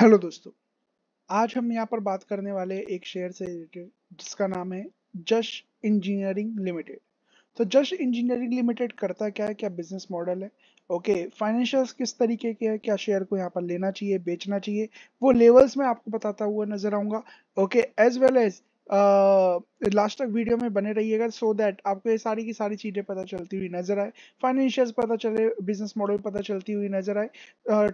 Hello दोस्तों, आज हम यहाँ पर बात करने वाले एक शेयर से रिलेटेड जिसका नाम है जश इंजीनियरिंग लिमिटेड। तो जश इंजीनियरिंग लिमिटेड करता क्या है, क्या बिजनेस मॉडल है, ओके फाइनेंशियल्स किस तरीके के हैं, क्या शेयर को यहाँ पर लेना चाहिए बेचना चाहिए, वो लेवल्स में आपको बताता हुआ नजर आऊंगा। Okay as well as last तक वीडियो में बने रहिएगा सो दैट आपको ये सारी की सारी चीज़ें पता चलती हुई नजर आए, फाइनेंशियल्स पता चले, बिजनेस मॉडल पता चलती हुई नजर आए,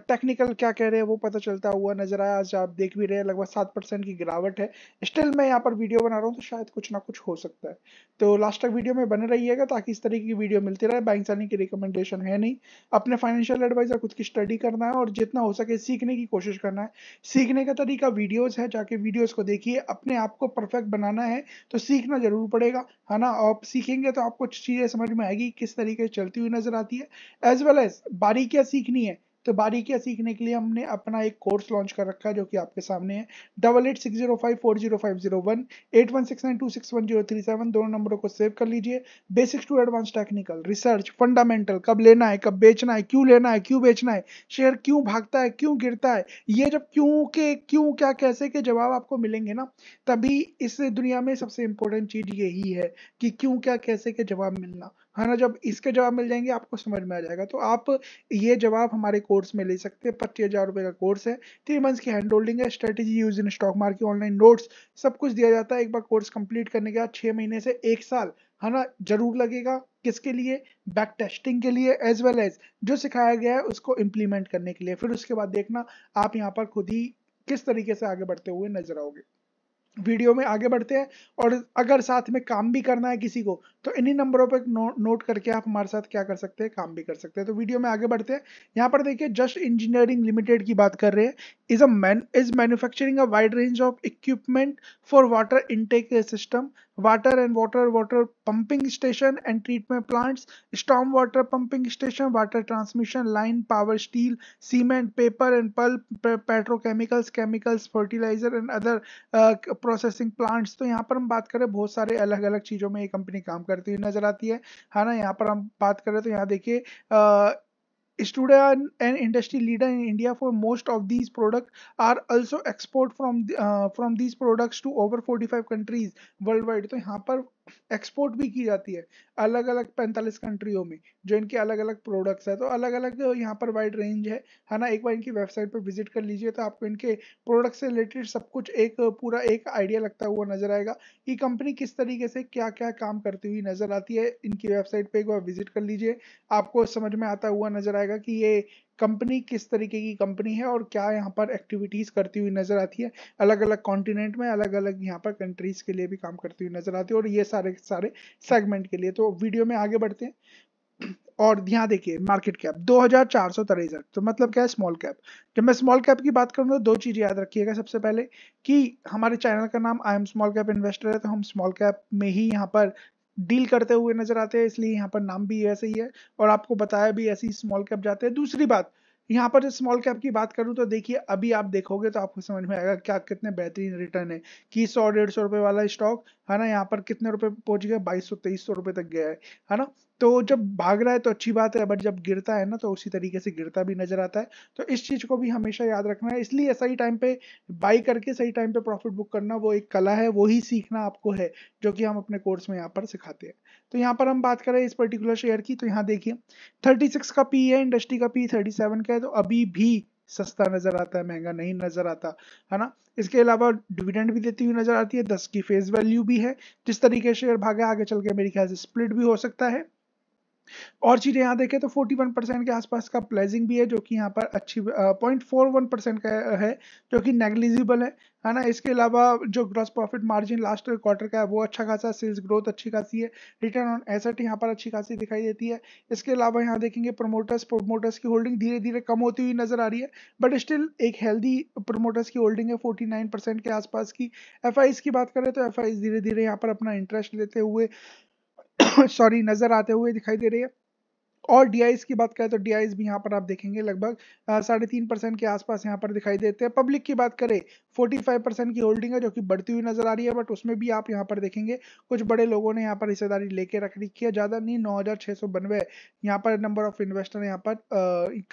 टेक्निकल क्या कह रहे हैं वो पता चलता हुआ नजर आया। आज आप देख भी रहे हैं लगभग 7% की गिरावट है, स्टिल मैं यहाँ पर वीडियो बना रहा हूँ तो शायद कुछ ना कुछ हो सकता है, तो लास्ट तक वीडियो में बने रहिएगा ताकि इस तरीके की वीडियो मिलती रहे। बैंक जाने की रिकमेंडेशन है नहीं, अपने फाइनेंशियल एडवाइजर खुद की स्टडी करना है और जितना हो सके सीखने की कोशिश करना है। सीखने का तरीका वीडियोज है, जाके वीडियोज को देखिए, अपने आप को परफेक्ट बनाना है तो सीखना जरूर पड़ेगा, है ना। आप सीखेंगे तो आपको चीजें समझ में आएगी किस तरीके से चलती हुई नजर आती है। एज वेल एज बारीकियां सीखनी है तो बारीकियां सीखने के लिए हमने अपना एक कोर्स लॉन्च कर रखा है जो कि आपके सामने है। 8860540501 8169261037 दोनों नंबरों को सेव कर लीजिए। Basics to advance technical research fundamental, कब लेना है कब बेचना है, क्यों लेना है क्यों बेचना है, शेयर क्यों भागता है क्यों गिरता है, ये जब क्यों क्या कैसे के जवाब आपको मिलेंगे ना, तभी इस दुनिया में सबसे इंपॉर्टेंट चीज यही है कि क्यों क्या कैसे के जवाब मिलना, है ना। जब इसके जवाब मिल जाएंगे आपको समझ में आ जाएगा, तो आप ये जवाब हमारे कोर्स में ले सकते हैं। 25,000 रुपये का कोर्स है, 3 मंथ्स की हैंड होल्डिंग है, strategy use in stock market, online notes, सब कुछ दिया जाता है। एक बार कोर्स कंप्लीट करने के बाद 6 महीने से 1 साल, है ना, जरूर लगेगा। किसके लिए? बैक टेस्टिंग के लिए, एज वेल एज जो सिखाया गया है उसको इम्प्लीमेंट करने के लिए। फिर उसके बाद देखना आप यहाँ पर खुद ही किस तरीके से आगे बढ़ते हुए नजर आओगे। वीडियो में आगे बढ़ते हैं, और अगर साथ में काम भी करना है किसी को तो इन्हीं नंबरों पर नोट करके आप हमारे साथ क्या कर सकते हैं, काम भी कर सकते हैं। तो वीडियो में आगे बढ़ते हैं। यहाँ पर देखिए जश इंजीनियरिंग लिमिटेड की बात कर रहे हैं। Is manufacturing a wide range of equipment for water intake system, water and water pumping station and treatment plants, storm water pumping station, water transmission line, power, steel, cement, paper and pulp, petrochemicals, chemicals, fertiliser and other processing plants. तो यहाँ पर हम बात करें बहुत सारे अलग अलग चीजों में ये कंपनी काम करती हुई नजर आती है ना। यहाँ पर हम बात करें तो यहाँ देखिए student and industry leader in India for most of these products are also export from these products to over 45 countries worldwide। तो यहाँ पर एक्सपोर्ट भी की जाती है अलग अलग 45 कंट्रियों में, जो इनके अलग अलग प्रोडक्ट्स है। तो अलग अलग यहाँ पर वाइड रेंज है ना। एक बार इनकी वेबसाइट पर विजिट कर लीजिए तो आपको इनके प्रोडक्ट से रिलेटेड सब कुछ एक पूरा एक आइडिया लगता हुआ नजर आएगा कि कंपनी किस तरीके से क्या क्या काम करती हुई नजर आती है। इनकी वेबसाइट पर एक बार विजिट कर लीजिए, आपको समझ में आता हुआ नजर आएगा कि ये कंपनी किस तरीके की कंपनी है और क्या यहाँ पर एक्टिविटीज़ करती हुई नज़र आती है। अलग अलग कॉन्टिनेंट में अलग अलग यहाँ पर कंट्रीज़ के लिए भी काम करती हुई नज़र आती है, और ये सारे सेगमेंट के लिए। तो वीडियो में आगे बढ़ते हैं, और यहाँ देखिए मार्केट कैप 2463, तो मतलब क्या है स्मॉल कैप। जब मैं स्मॉल कैप की बात करूँ तो दो चीज़ याद रखिएगा। सबसे पहले कि हमारे चैनल का नाम I am small cap investor है, तो हम स्मॉल कैप में ही यहाँ पर डील करते हुए नजर आते हैं, इसलिए यहाँ पर नाम भी ऐसे ही है और आपको बताया भी ऐसे ही स्मॉल कैप जाते हैं। दूसरी बात, यहाँ पर स्मॉल कैप की बात करूँ तो देखिए अभी आप देखोगे तो आपको समझ में आएगा क्या कितने बेहतरीन रिटर्न है कि 100-150 रुपये वाला स्टॉक, है ना, यहाँ पर कितने रुपए पहुंच गया, 2200-2300 रुपये तक गया है ना। तो जब भाग रहा है तो अच्छी बात है, बट जब गिरता है ना तो उसी तरीके से गिरता भी नजर आता है। तो इस चीज को भी हमेशा याद रखना है, इसलिए सही टाइम पे बाई करके सही टाइम पे प्रॉफिट बुक करना वो एक कला है, वो ही सीखना आपको है, जो कि हम अपने कोर्स में यहाँ पर सिखाते हैं। तो यहाँ पर हम बात करें इस पर्टिकुलर शेयर की, तो यहाँ देखिए 36 का पी है, इंडस्ट्री का पी 37 का है, तो अभी भी सस्ता नजर आता है, महंगा नहीं नजर आता, है ना। इसके अलावा डिविडेंड भी देती हुई नजर आती है, 10 की फेस वैल्यू भी है। जिस तरीके से शेयर भागा आगे चल के मेरे ख्याल से स्प्लिट भी हो सकता है, और चीजें यहाँ देखें तो 41% के आसपास का प्लेजिंग भी है, जो कि यहाँ पर अच्छी 0.41% का है, जो कि नेग्लिजिबल है ना। इसके अलावा जो gross profit margin last quarter का है वो अच्छा खासा, सेल्स ग्रोथ अच्छी खासी है, रिटर्न ऑन एसेट यहाँ पर अच्छी खासी दिखाई देती है। इसके अलावा यहाँ देखेंगे प्रोमोटर्स की होल्डिंग धीरे धीरे कम होती हुई नजर आ रही है, बट स्टिल एक हेल्दी प्रोमोटर्स की होल्डिंग है 49% के आसपास की। एफआईज की बात करें तो एफआईज धीरे धीरे यहाँ पर अपना इंटरेस्ट लेते हुए नजर आते हुए दिखाई दे रही है। और डीआईज की बात करें तो डीआईज भी यहाँ पर आप देखेंगे लगभग 3.5% के आसपास यहाँ पर दिखाई देते हैं। पब्लिक की बात करें 45% की होल्डिंग है जो कि बढ़ती हुई नजर आ रही है, बट उसमें भी आप यहाँ पर देखेंगे कुछ बड़े लोगों ने यहाँ पर हिस्सेदारी लेके रख रखी है, ज्यादा नहीं। 9,692 यहाँ पर नंबर ऑफ इन्वेस्टर यहाँ पर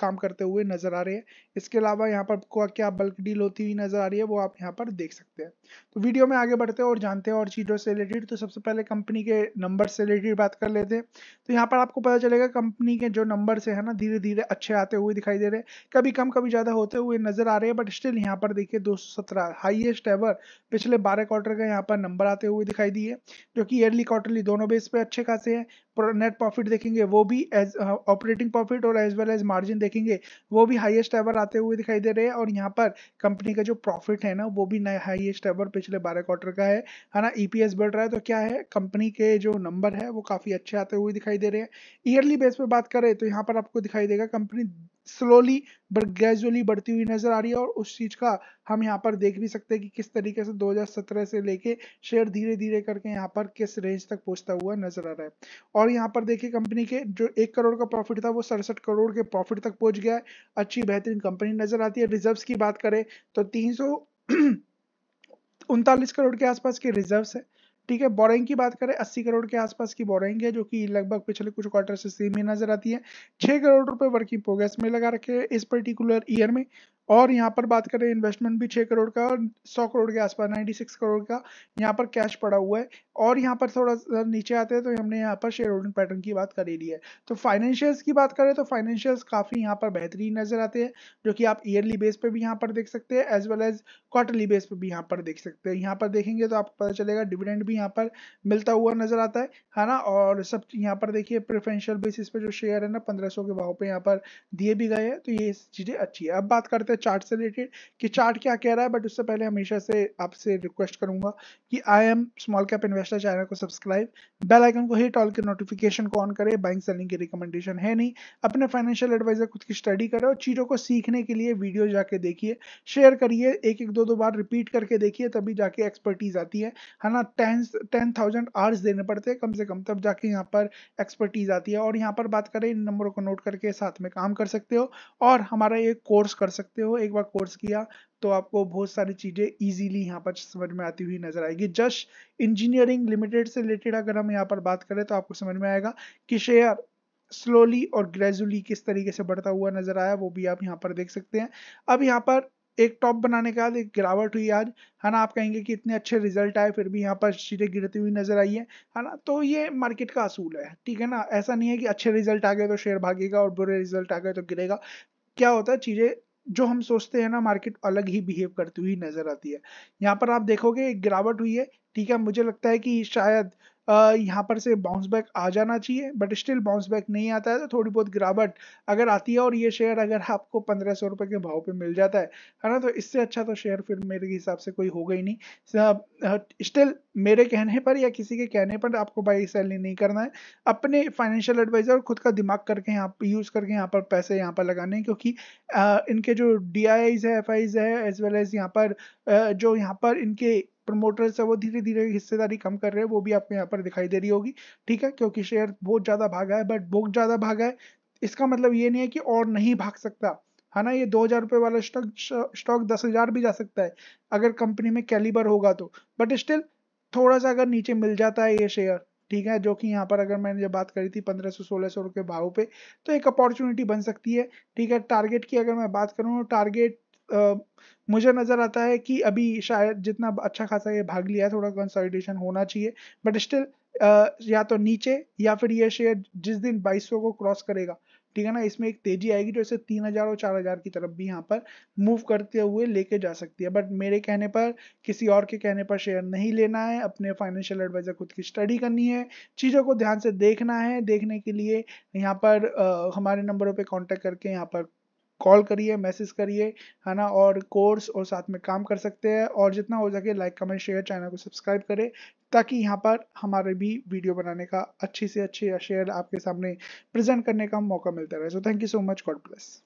काम करते हुए नजर आ रहे हैं। इसके अलावा यहाँ पर क्या बल्क डील होती हुई नजर आ रही है वो आप यहाँ पर देख सकते हैं। तो वीडियो में आगे बढ़ते हैं और जानते हैं और चीजों से रिलेटेड। तो सबसे पहले कंपनी के नंबर से रिलेटेड बात कर लेते हैं। तो यहाँ पर आपको पता चलेगा कंपनी के जो नंबर से है ना धीरे धीरे अच्छे आते हुए दिखाई दे रहे हैं, कभी कम कभी ज्यादा होते हुए नजर आ रहे हैं, बट स्टिल यहाँ पर देखिए 217 हाईएस्ट एवर पिछले 12 क्वार्टर का यहाँ पर नंबर आते हुए दिखाई दिए, जो कि ईयरली क्वार्टरली दोनों बेस पे अच्छे खासे हैं। नेट प्रॉफिट देखेंगे वो भी एज ऑपरेटिंग प्रॉफिट और एज वेल एज मार्जिन देखेंगे वो भी हाईएस्ट एवर आते हुए दिखाई दे रहे हैं। और यहाँ पर कंपनी का जो प्रॉफिट है ना वो भी हाईएस्ट एवर पिछले 12 क्वार्टर का है ना। ईपीएस बढ़ रहा है, तो क्या है कंपनी के जो नंबर है वो काफी अच्छे आते हुए दिखाई दे रहे हैं। ईयरली बेस पे बात करें तो यहाँ पर आपको दिखाई देगा कंपनी स्लोली ग्रेजुअली बढ़ती हुई नजर आ रही है, और उस चीज का हम यहाँ पर देख भी सकते हैं कि किस तरीके से 2017 से लेके शेयर धीरे धीरे करके यहाँ पर किस रेंज तक पहुंचता हुआ नजर आ रहा है। और यहाँ पर देखिए कंपनी के जो 1 करोड़ का प्रॉफिट था वो 67 करोड़ के प्रॉफिट तक पहुंच गया है। अच्छी बेहतरीन कंपनी नजर आती है। रिजर्व्स की बात करें तो 339 करोड़ के आसपास के रिजर्व्स है, ठीक है। बोरिंग की बात करें 80 करोड़ के आसपास की बोरिंग है, जो कि लगभग पिछले कुछ क्वार्टर से सेम ही नजर आती है। 6 करोड़ रुपए वर्किंग प्रोग्रेस में लगा रखे हैं इस पर्टिकुलर ईयर में। और यहाँ पर बात करें इन्वेस्टमेंट भी 6 करोड़ का और 100 करोड़ के आसपास 96 करोड़ का यहाँ पर कैश पड़ा हुआ है। और यहाँ पर थोड़ा नीचे आते हैं तो हमने यहाँ पर शेयर होल्डिंग पैटर्न की बात कर ली है। तो फाइनेंशियल्स की बात करें तो फाइनेंशियल्स काफ़ी यहाँ पर बेहतरीन नजर आते हैं, जो कि आप ईयरली बेस पे भी यहाँ पर देख सकते हैं as well as quarterly base पे भी यहाँ पर देख सकते हैं। यहाँ पर देखेंगे तो आपको पता चलेगा डिविडेंड भी यहाँ पर मिलता हुआ नजर आता है ना। और सब यहाँ पर देखिए प्रेफरेंशियल बेसिस पे जो शेयर है ना 1500 के भाव पे यहाँ पर दिए भी गए हैं, तो ये चीज़ें अच्छी है। अब बात करते चार्ट से रिलेटेड कि चार्ट क्या कह रहा है, बट उससे पहले हमेशा से आपसे रिक्वेस्ट करूंगा कि I am small cap investor channel को सब्सक्राइब, बेल आइकन को हिट, ऑल के नोटिफिकेशन को ऑन करें। बाइंग सेलिंग की रिकमेंडेशन है नहीं, अपने फाइनेंशियल एडवाइजर खुद की स्टडी करें और चीजों को सीखने के लिए वीडियो जाके देखिए, शेयर करिए, एक दो बार रिपीट करके देखिए, तभी जाके एक्सपर्टीज आती है ना। 10,000 आवर्स देने पड़ते हैं कम से कम, तब जाके यहाँ पर एक्सपर्टीज आती है। और यहाँ पर बात करें इन नंबरों को नोट करके साथ में काम कर सकते हो और हमारा एक कोर्स कर सकते हो। एक बार कोर्स किया तो आपको बहुत सारी चीजें इजीली यहाँ पर समझ में आती हुई नजर आएगी। जश इंजीनियरिंग लिमिटेड से रिलेटेड अगर हम यहाँ पर बात करें तो आपको समझ में आएगा कि शेयर स्लोली और ग्रेजुअली किस तरीके से बढ़ता हुआ नजर आया, वो भी आप यहाँ पर देख सकते हैं। अब यहाँ पर एक टॉप बनाने के बाद एक गिरावट हुई आज, है ना। आप कहेंगे कि इतने अच्छे रिजल्ट आए फिर भी यहाँ पर चीज़ें गिरती हुई नजर आई है ना। तो ये मार्केट का असूल है, ठीक है ना। ऐसा नहीं है कि अच्छे रिजल्ट आ गए तो शेयर भागेगा और बुरे रिजल्ट आ गए तो गिरेगा। क्या होता है, चीज़ें जो हम सोचते हैं ना मार्केट अलग ही बिहेव करती हुई नजर आती है। यहाँ पर आप देखोगे एक गिरावट हुई है, ठीक है। मुझे लगता है कि शायद यहाँ पर से बाउंस बैक आ जाना चाहिए, बट स्टिल बाउंस बैक नहीं आता है, तो थोड़ी बहुत गिरावट अगर आती है और ये शेयर अगर आपको 1500 रुपये के भाव पे मिल जाता है ना, तो इससे अच्छा तो शेयर फिर मेरे हिसाब से कोई होगा ही नहीं। स्टिल मेरे कहने पर या किसी के कहने पर आपको बाई सेलिंग नहीं करना है, अपने फाइनेंशियल एडवाइजर और खुद का दिमाग करके यहाँ यूज़ करके यहाँ पर पैसे यहाँ पर लगाने, क्योंकि इनके जो DIIs है, FIs है, एज वेल एज यहाँ पर जो यहाँ पर इनके प्रमोटर्स है वो धीरे धीरे हिस्सेदारी कम कर रहे हैं, वो भी आपको यहाँ पर दिखाई दे रही होगी, ठीक है। क्योंकि शेयर बहुत ज़्यादा भागा है, बट बहुत ज़्यादा भागा है इसका मतलब ये नहीं है कि और नहीं भाग सकता, है ना। ये 2000 रुपये वाला स्टॉक 10,000 भी जा सकता है अगर कंपनी में कैलिबर होगा तो, बट स्टिल थोड़ा सा अगर नीचे मिल जाता है ये शेयर, ठीक है, जो कि यहाँ पर अगर मैंने जब बात करी थी 1500-1600 रुपये भाव पे, तो एक अपॉर्चुनिटी बन सकती है, ठीक है। टारगेट की अगर मैं बात करूँ तो टारगेट मुझे नज़र आता है कि अभी शायद जितना अच्छा खासा ये भाग लिया है थोड़ा कंसोलिडेशन होना चाहिए, बट स्टिल या तो नीचे या फिर ये शेयर जिस दिन 2200 को क्रॉस करेगा, ठीक है ना, इसमें एक तेजी आएगी जो इसे 3000 और 4000 की तरफ भी यहाँ पर मूव करते हुए लेके जा सकती है। बट मेरे कहने पर किसी और के कहने पर शेयर नहीं लेना है, अपने फाइनेंशियल एडवाइजर खुद की स्टडी करनी है, चीज़ों को ध्यान से देखना है। देखने के लिए यहाँ पर हमारे नंबरों पे कांटेक्ट करके यहाँ पर कॉल करिए, मैसेज करिए, है ना, और कोर्स और साथ में काम कर सकते हैं। और जितना हो सके लाइक कमेंट शेयर, चैनल को सब्सक्राइब करें ताकि यहाँ पर हमारे भी वीडियो बनाने का अच्छी से अच्छे शेयर आपके सामने प्रेजेंट करने का मौका मिलता रहे। So thank you so much, God bless.